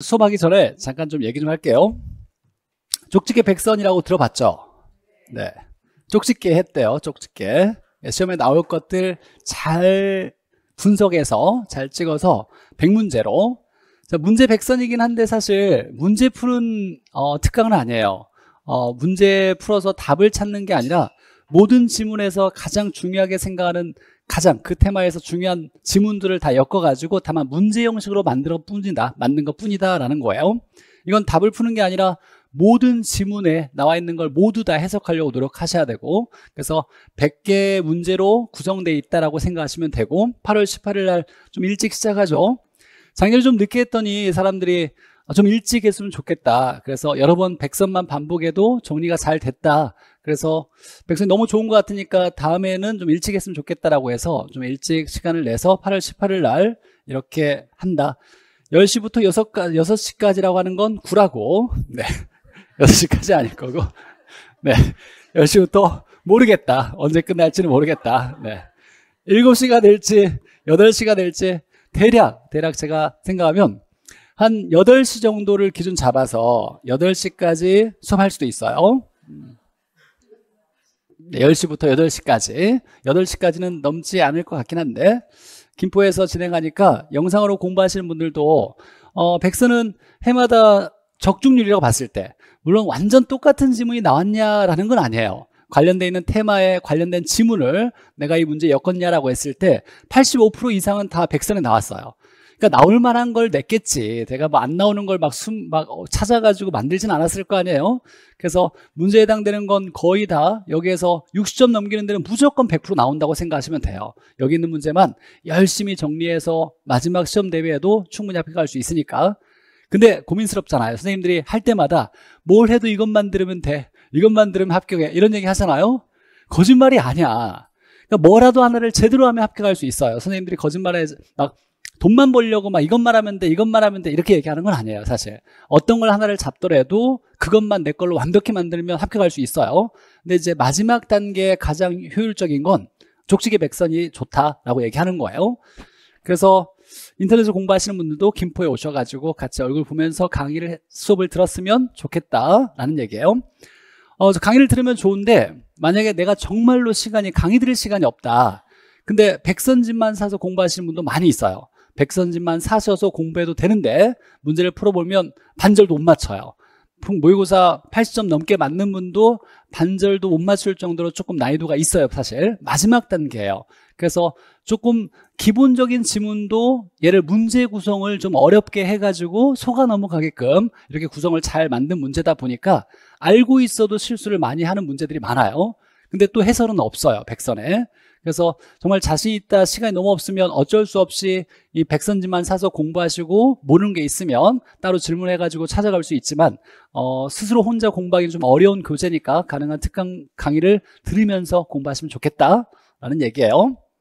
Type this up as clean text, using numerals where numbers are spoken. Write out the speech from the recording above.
수업하기 전에 잠깐 좀 얘기 좀 할게요. 족집게 100선이라고 들어봤죠? 네. 족집게 했대요. 족집게. 시험에 나올 것들 잘 분석해서 잘 찍어서 100문제로. 자, 문제 100선이긴 한데 사실 문제 푸는 특강은 아니에요. 문제 풀어서 답을 찾는 게 아니라 모든 지문에서 가장 중요하게 생각하는 가장 그 테마에서 중요한 지문들을 다 엮어가지고 다만 문제 형식으로 만든 것 뿐이다 라는 거예요. 이건 답을 푸는 게 아니라 모든 지문에 나와 있는 걸 모두 다 해석하려고 노력하셔야 되고, 그래서 100개의 문제로 구성되어 있다라고 생각하시면 되고, 8월 18일 날 좀 일찍 시작하죠. 작년에 좀 늦게 했더니 사람들이 좀 일찍 했으면 좋겠다, 그래서 여러 번 100선만 반복해도 정리가 잘 됐다, 그래서 100선이 너무 좋은 것 같으니까 다음에는 좀 일찍 했으면 좋겠다라고 해서 좀 일찍 시간을 내서 8월 18일 날 이렇게 한다. 10시부터 6시까지라고 하는 건 9라고. 네, 6시까지 아닐 거고, 네, 10시부터 모르겠다, 언제 끝날지는 모르겠다. 네, 7시가 될지 8시가 될지 대략 제가 생각하면 한 8시 정도를 기준 잡아서 8시까지 수업할 수도 있어요. 10시부터 8시까지. 8시까지는 넘지 않을 것 같긴 한데, 김포에서 진행하니까 영상으로 공부하시는 분들도 100선은 해마다 적중률이라고 봤을 때, 물론 완전 똑같은 지문이 나왔냐라는 건 아니에요. 관련되어 있는 테마에 관련된 지문을 내가 이 문제 엮었냐라고 했을 때 85% 이상은 다 100선에 나왔어요. 그러니까 나올 만한 걸 냈겠지. 내가 뭐 안 나오는 걸 막 찾아가지고 만들진 않았을 거 아니에요. 그래서 문제에 해당되는 건 거의 다 여기에서 60점 넘기는 데는 무조건 100% 나온다고 생각하시면 돼요. 여기 있는 문제만 열심히 정리해서 마지막 시험 대비에도 충분히 합격할 수 있으니까. 근데 고민스럽잖아요. 선생님들이 할 때마다 뭘 해도 이것만 들으면 돼, 이것만 들으면 합격해, 이런 얘기 하잖아요. 거짓말이 아니야. 그러니까 뭐라도 하나를 제대로 하면 합격할 수 있어요. 선생님들이 거짓말에 막 돈만 벌려고 막 이것만 하면 돼, 이것만 하면 돼, 이렇게 얘기하는 건 아니에요. 사실 어떤 걸 하나를 잡더라도 그것만 내 걸로 완벽히 만들면 합격할 수 있어요. 근데 이제 마지막 단계에 가장 효율적인 건 족집게 100선이 좋다라고 얘기하는 거예요. 그래서 인터넷으로 공부하시는 분들도 김포에 오셔가지고 같이 얼굴 보면서 수업을 들었으면 좋겠다라는 얘기예요. 강의를 들으면 좋은데, 만약에 내가 정말로 강의 들을 시간이 없다, 근데 100선집만 사서 공부하시는 분도 많이 있어요. 100선집만 사셔서 공부해도 되는데 문제를 풀어보면 반절도 못 맞춰요. 모의고사 80점 넘게 맞는 분도 반절도 못 맞출 정도로 조금 난이도가 있어요. 사실 마지막 단계예요. 그래서 조금 기본적인 지문도 얘를 문제 구성을 좀 어렵게 해가지고 속아 넘어가게끔 이렇게 구성을 잘 만든 문제다 보니까 알고 있어도 실수를 많이 하는 문제들이 많아요. 근데 또 해설은 없어요, 100선에. 그래서 정말 자신 있다, 시간이 너무 없으면 어쩔 수 없이 이 100선지만 사서 공부하시고 모르는 게 있으면 따로 질문해가지고 찾아갈 수 있지만, 스스로 혼자 공부하기는 좀 어려운 교재니까 가능한 특강 강의를 들으면서 공부하시면 좋겠다라는 얘기예요.